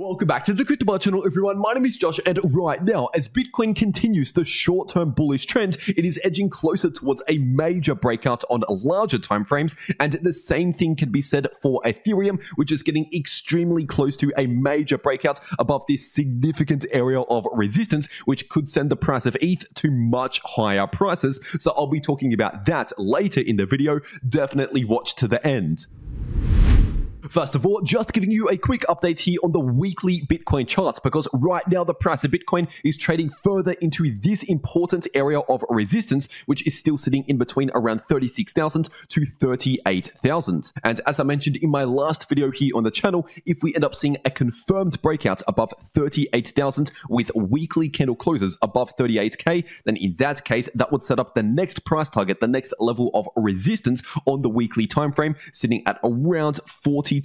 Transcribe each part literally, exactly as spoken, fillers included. Welcome back to the Crypto Bar channel, everyone. My name is Josh, and right now, as Bitcoin continues the short-term bullish trend, it is edging closer towards a major breakout on larger timeframes, and the same thing can be said for Ethereum, which is getting extremely close to a major breakout above this significant area of resistance, which could send the price of E T H to much higher prices. So I'll be talking about that later in the video. Definitely watch to the end. First of all, just giving you a quick update here on the weekly Bitcoin charts, because right now the price of Bitcoin is trading further into this important area of resistance, which is still sitting in between around thirty-six thousand to thirty-eight thousand. And as I mentioned in my last video here on the channel, if we end up seeing a confirmed breakout above thirty-eight thousand with weekly candle closes above thirty-eight K, then in that case, that would set up the next price target, the next level of resistance on the weekly time frame, sitting at around forty-two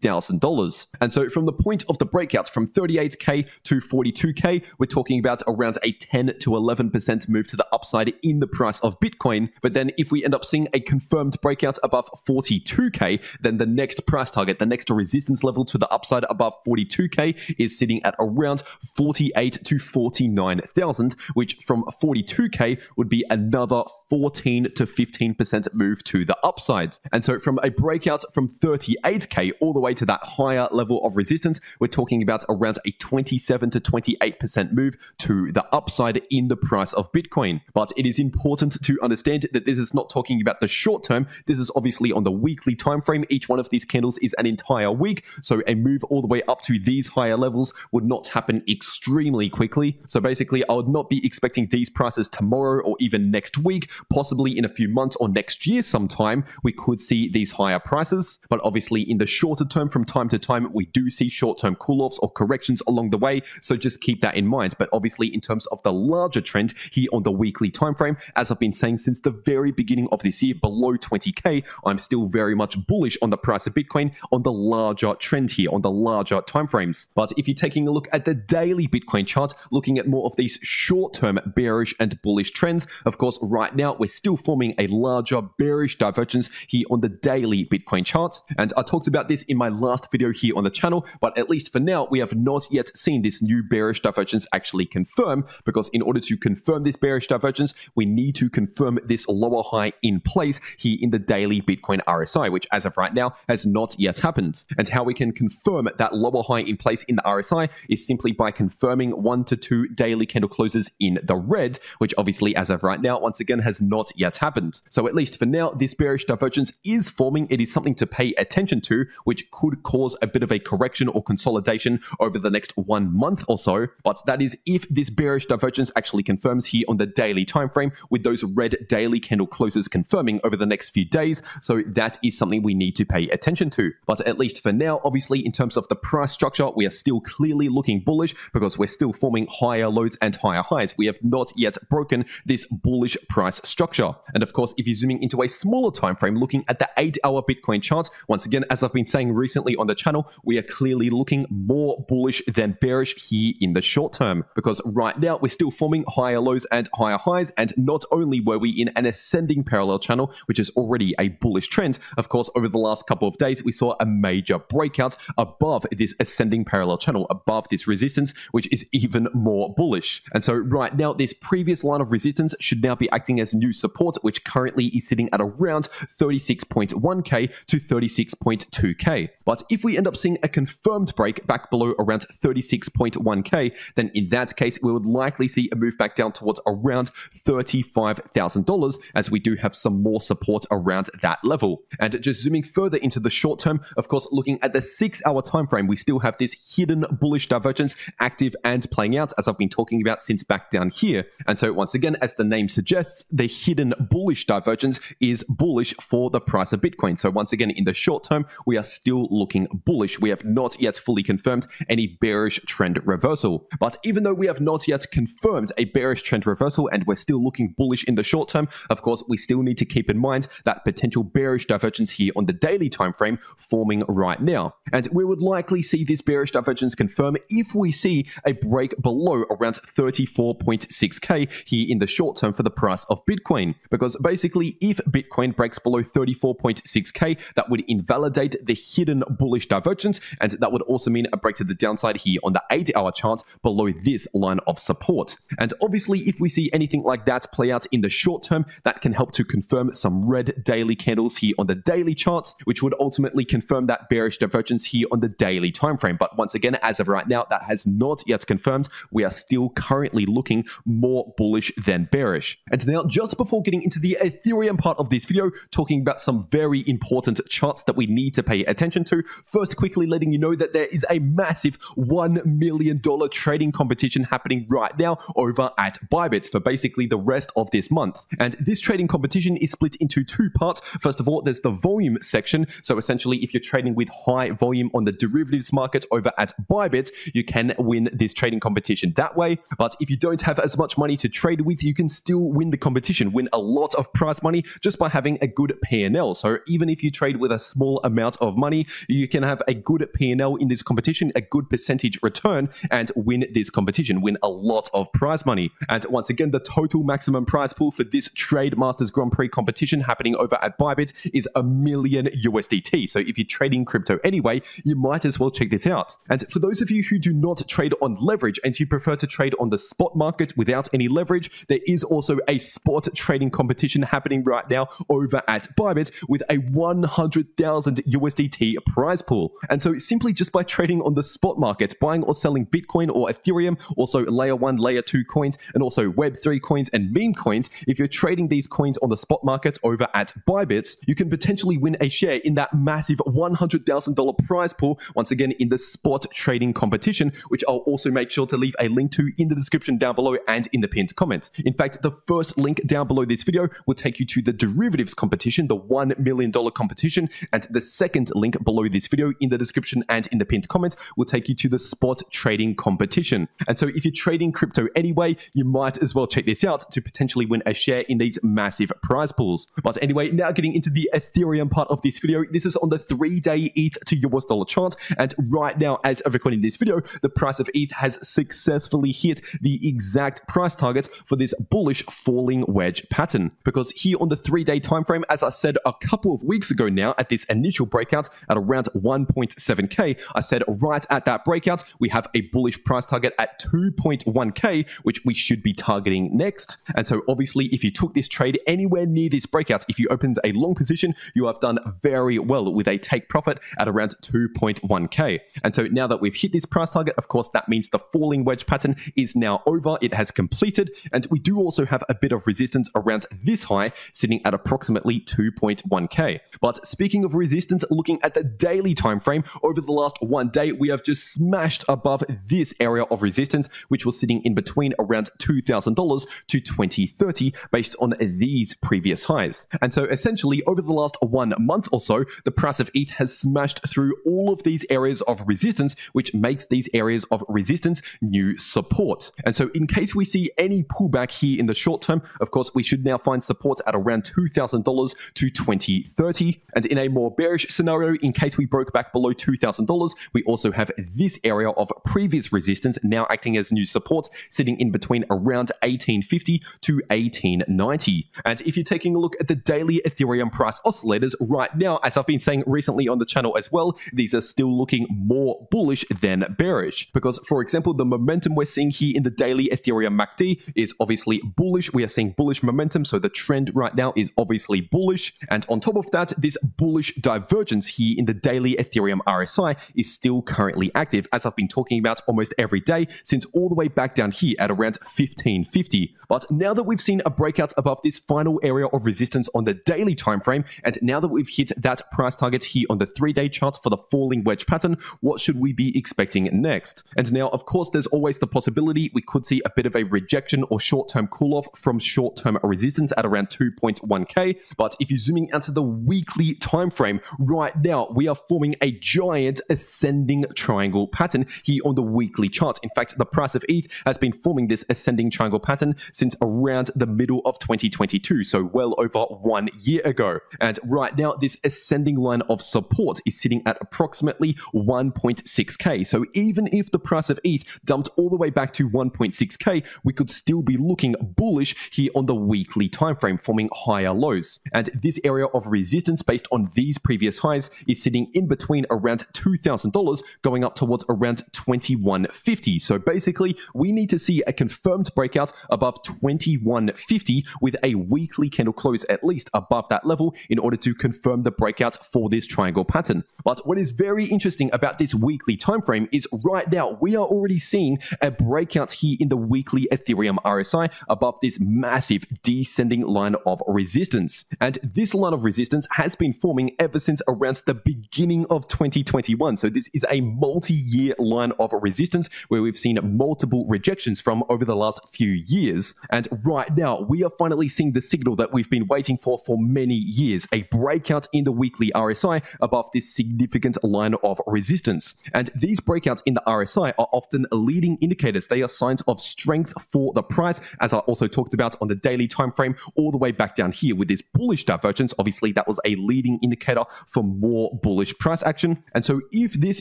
thousand dollars. And so from the point of the breakout from thirty-eight K to forty-two K, we're talking about around a ten to eleven percent move to the upside in the price of Bitcoin. But then if we end up seeing a confirmed breakout above forty-two K, then the next price target, the next resistance level to the upside above forty-two K is sitting at around forty-eight to forty-nine thousand, which from forty-two K would be another fourteen to fifteen percent move to the upside. And so from a breakout from thirty-eight K all the way to that higher level of resistance, we're talking about around a twenty-seven to twenty-eight percent move to the upside in the price of Bitcoin. But it is important to understand that this is not talking about the short term. This is obviously on the weekly time frame. Each one of these candles is an entire week, so a move all the way up to these higher levels would not happen extremely quickly. So basically, I would not be expecting these prices tomorrow or even next week. Possibly in a few months or next year sometime, we could see these higher prices. But obviously, in the shorter term, from time to time, we do see short-term cool-offs or corrections along the way, so just keep that in mind. But obviously, in terms of the larger trend here on the weekly time frame, as I've been saying since the very beginning of this year, below twenty K, I'm still very much bullish on the price of Bitcoin on the larger trend here, on the larger time frames. But if you're taking a look at the daily Bitcoin chart, looking at more of these short-term bearish and bullish trends, of course, right now, we're still forming a larger bearish divergence here on the daily Bitcoin chart. And I talked about this in my last video here on the channel, but at least for now, we have not yet seen this new bearish divergence actually confirm, because in order to confirm this bearish divergence, we need to confirm this lower high in place here in the daily Bitcoin R S I, which as of right now has not yet happened. And how we can confirm that lower high in place in the R S I is simply by confirming one to two daily candle closes in the red, which obviously as of right now, once again, has not yet happened. So at least for now, this bearish divergence is forming. It is something to pay attention to, which could cause a bit of a correction or consolidation over the next one month or so. But that is if this bearish divergence actually confirms here on the daily time frame, with those red daily candle closes confirming over the next few days. So that is something we need to pay attention to. But at least for now, obviously, in terms of the price structure, we are still clearly looking bullish, because we're still forming higher lows and higher highs. We have not yet broken this bullish price structure. And of course, if you're zooming into a smaller time frame, looking at the eight hour Bitcoin chart, once again, as I've been saying recently on the channel, we are clearly looking more bullish than bearish here in the short term, because right now we're still forming higher lows and higher highs. And not only were we in an ascending parallel channel, which is already a bullish trend, of course, over the last couple of days, we saw a major breakout above this ascending parallel channel, above this resistance, which is even more bullish. And so right now, this previous line of resistance should now be acting as new support, which currently is sitting at around thirty-six point one K to thirty-six point two K. But if we end up seeing a confirmed break back below around thirty-six point one K, then in that case, we would likely see a move back down towards around thirty-five thousand dollars, as we do have some more support around that level. And just zooming further into the short term, of course, looking at the six hour time frame, we still have this hidden bullish divergence active and playing out, as I've been talking about since back down here. And so once again, as the name suggests, the hidden bullish divergence is bullish for the price of Bitcoin. So once again, in the short term, we are still looking bullish. We have not yet fully confirmed any bearish trend reversal. But even though we have not yet confirmed a bearish trend reversal and we're still looking bullish in the short term, of course, we still need to keep in mind that potential bearish divergence here on the daily time frame forming right now. And we would likely see this bearish divergence confirm if we see a break below around thirty-four point six K here in the short term for the price of Bitcoin. Because basically, if Bitcoin breaks below thirty-four point six K, that would invalidate the hidden bullish divergence, and that would also mean a break to the downside here on the eight hour chart below this line of support. And obviously, if we see anything like that play out in the short term, that can help to confirm some red daily candles here on the daily chart, which would ultimately confirm that bearish divergence here on the daily time frame. But once again, as of right now, that has not yet confirmed. We are still currently looking more bullish than bearish. And now, just before getting into the Ethereum part of this video, talking about some very important charts that we need to pay attention to. First, quickly letting you know that there is a massive one million dollar trading competition happening right now over at Bybit for basically the rest of this month. And this trading competition is split into two parts. First of all, there's the volume section. So essentially, if you're trading with high volume on the derivatives market over at Bybit, you can win this trading competition that way. But if you don't have as much money to trade with, you can still win the competition, win a lot of prize money just by having a good P and L. So even if you trade with a small amount of money, you can have a good P and L in this competition, a good percentage return, and win this competition, win a lot of prize money. And once again, the total maximum prize pool for this Trade Masters Grand Prix competition happening over at Bybit is a million U S D T. So if you're trading crypto anyway, you might as well check this out. And for those of you who do not trade on leverage and you prefer to trade on the spot market without any leverage, there is also a spot trading competition happening right now over at Bybit with a one hundred thousand U S D T prize pool. And so simply just by trading on the spot market, buying or selling Bitcoin or Ethereum, also layer one, layer two coins, and also web three coins and meme coins, if you're trading these coins on the spot market over at Bybit, you can potentially win a share in that massive one hundred thousand dollar prize pool, once again in the spot trading competition, which I'll also make sure to leave a link to in the description down below and in the pinned comment. In fact, the first link down below this video will take you to the derivatives competition, the one million dollar competition, and the second link below this video in the description and in the pinned comment will take you to the spot trading competition. And so if you're trading crypto anyway, you might as well check this out to potentially win a share in these massive prize pools. But anyway, now getting into the Ethereum part of this video, this is on the three day E T H to U S dollar chart, and right now, as of recording this video, the price of E T H has successfully hit the exact price target for this bullish falling wedge pattern. Because here on the three day time frame, as I said a couple of weeks ago now at this initial breakout at around one point seven K, I said right at that breakout, we have a bullish price target at two point one K, which we should be targeting next. And so obviously, if you took this trade anywhere near this breakout, if you opened a long position, you have done very well with a take profit at around two point one K. And so now that we've hit this price target, of course, that means the falling wedge pattern is now over. It has completed. And we do also have a bit of resistance around this high, sitting at approximately two point one K. But speaking of resistance, looking at the daily time frame, over the last one day, we have just smashed above this area of resistance, which was sitting in between around two thousand dollars to twenty thirty based on these previous highs. And so essentially, over the last one month or so, the price of E T H has smashed through all of these areas of resistance, which makes these areas of resistance new support. And so in case we see any pullback here in the short term, of course, we should now find support at around two thousand dollars to twenty thirty. And in a more bearish scenario, in case we broke back below two thousand dollars, we also have this area of previous resistance now acting as new support, sitting in between around eighteen fifty to eighteen ninety. And if you're taking a look at the daily Ethereum price oscillators right now, as I've been saying recently on the channel as well, these are still looking more bullish than bearish. Because, for example, the momentum we're seeing here in the daily Ethereum M A C D is obviously bullish. We are seeing bullish momentum, so the trend right now is obviously bullish. And on top of that, this bullish divergence here in the daily Ethereum R S I is still currently active, as I've been talking about almost every day since all the way back down here at around fifteen fifty. But now that we've seen a breakout above this final area of resistance on the daily time frame, and now that we've hit that price target here on the three day chart for the falling wedge pattern, what should we be expecting next? And now, of course, there's always the possibility we could see a bit of a rejection or short-term cool-off from short-term resistance at around two point one K. But if you're zooming out to the weekly time frame, right now we are forming a giant ascending triangle pattern here on the weekly chart. In fact, the price of E T H has been forming this ascending triangle pattern since around the middle of twenty twenty-two, so well over one year ago. And right now, this ascending line of support is sitting at approximately one point six K. So even if the price of E T H dumped all the way back to one point six K, we could still be looking bullish here on the weekly time frame, forming higher lows. And this area of resistance based on these previous highs is sitting in between around two thousand dollars going up towards around twenty-one fifty. So basically, we need to see a confirmed breakout above twenty-one fifty with a weekly candle close at least above that level in order to confirm the breakout for this triangle pattern. But what is very interesting about this weekly time frame is right now we are already seeing a breakout here in the weekly Ethereum R S I above this massive descending line of resistance. And this line of resistance has been forming ever since around the beginning of twenty twenty-one. So this is a multi-year line of resistance where we've seen multiple rejections from over the last few years. And right now we are finally seeing the signal that we've been waiting for for many years, a breakout in the weekly R S I above this significant line of resistance. And these breakouts in the R S I are often leading indicators. They are signs of strength for the price, as I also talked about on the daily time frame all the way back down here with this bullish divergence. Obviously, that was a leading indicator for more bullish price action. And so if this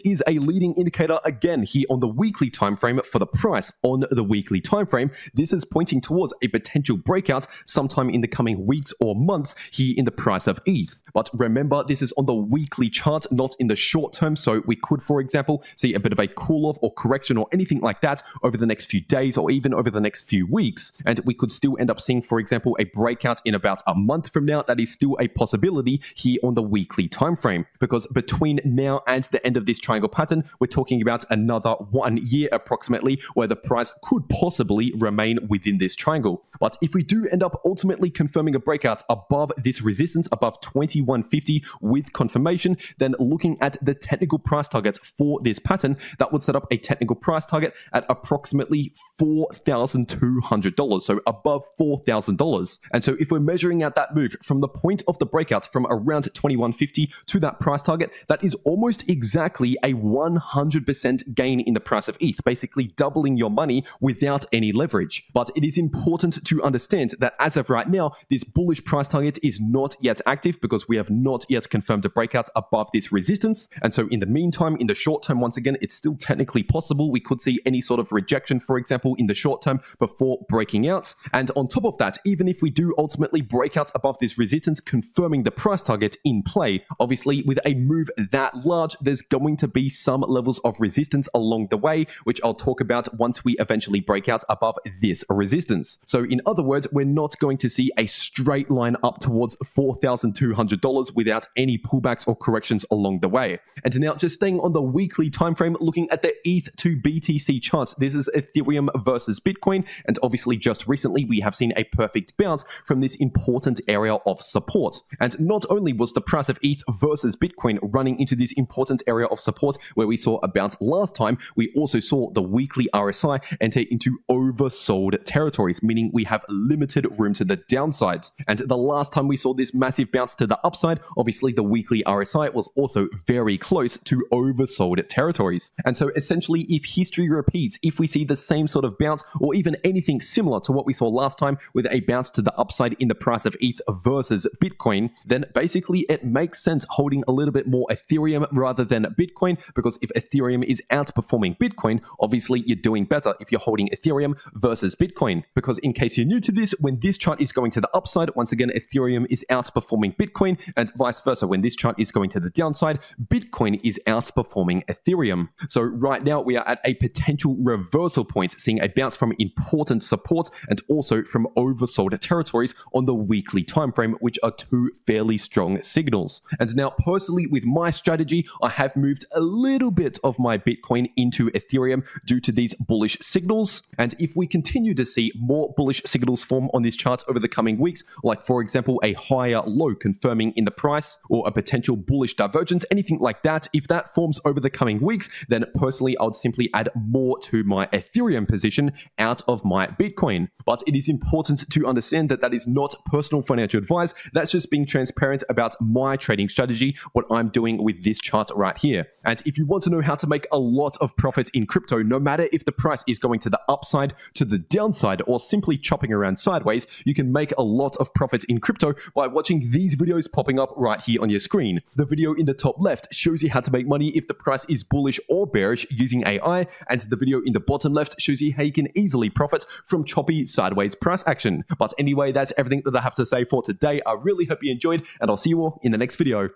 is a leading indicator again here on the weekly time frame for the price on the weekly time frame, this is pointing towards a potential breakout sometime in the coming weeks or months here in the price of E T H. But remember, this is on the weekly chart, not in the short term. So we could, for example, see a bit of a cool off or correction or anything like that over the next few days or even over the next few weeks. And we could still end up seeing, for example, a breakout in about a month from now. That is still a possibility here on the weekly time frame, because between now and the end of this triangle pattern, we're talking about another one year approximately where the price could possibly remain within this triangle. But if we do end up ultimately confirming a breakout above this resistance, above twenty-one fifty with confirmation, then looking at the technical price targets for this pattern, that would set up a technical price target at approximately four thousand two hundred dollars, so above four thousand dollars. And so if we're measuring out that move from the point of the breakout from around twenty-one fifty to that price target, that is almost exactly a one hundred percent gain in the price of E T H, basically doubling your money without any leverage. But it is important to understand that as of right now, this bullish price target is not yet active because we have not yet confirmed a breakout above this resistance. And so in the meantime, in the short term, once again, it's still technically possible. We could see any sort of rejection, for example, in the short term before breaking out. And on top of that, even if we do ultimately break out above this resistance, confirming the price target in play, obviously with a move that large, there's going to be some levels of resistance along the way, which I'll talk about once we eventually break out above this resistance. So in other words, we're not going to see a straight line up towards four thousand two hundred dollars without any pullbacks or corrections along the way. And now just staying on the weekly time frame, looking at the E T H to B T C charts. This is Ethereum versus Bitcoin, and obviously just recently we have seen a perfect bounce from this important area of support. And not only was the price of E T H versus Bitcoin running into this important area of support where we saw a bounce last time, we also saw the weekly R S I enter into oversold territories, meaning we have limited room to the downside. And the last time we saw this massive bounce to the upside, obviously the weekly R S I was also very close to oversold territories. And so essentially, if history repeats, if we see the same sort of bounce or even anything similar to what we saw last time with a bounce to the upside in the price of E T H versus Bitcoin, then basically it makes sense holding a little bit more Ethereum rather than Bitcoin, because if Ethereum is outperforming Bitcoin, obviously you're doing better if you're holding Ethereum versus Bitcoin. Because in case you're new to this, when this chart is going to the upside, once again, Ethereum is outperforming Bitcoin, and vice versa. When this chart is going to the downside, Bitcoin is outperforming Ethereum. So right now we are at a potential reversal point, seeing a bounce from important support and also from oversold territories on the weekly time frame, which are two fairly strong signals. And now personally, with my strategy, I have moved a little bit of my Bitcoin into Ethereum due to these bullish signals. And if we continue to see more bullish signals form on this chart over the coming weeks, like for example, a higher low confirming in the price or a potential bullish divergence, anything like that, if that forms over the coming weeks, then personally, I would simply add more to my Ethereum position out of my Bitcoin. But it is important to understand that that is not personal financial advice. That's just being transparent about my trading strategy, what I'm doing with this chart right here. And if you want to know how to make a lot of profit in crypto, no matter if the price is going to the upside, to the downside, or simply chopping around sideways, you can make a lot of profit in crypto by watching these videos popping up right here on your screen. The video in the top left shows you how to make money if the price is bullish or bearish using A I, and the video in the bottom left shows you how you can easily profit from choppy sideways price action. But anyway, that's everything that I have to say for today. I really hope you enjoyed, and I'll see you all in the next video.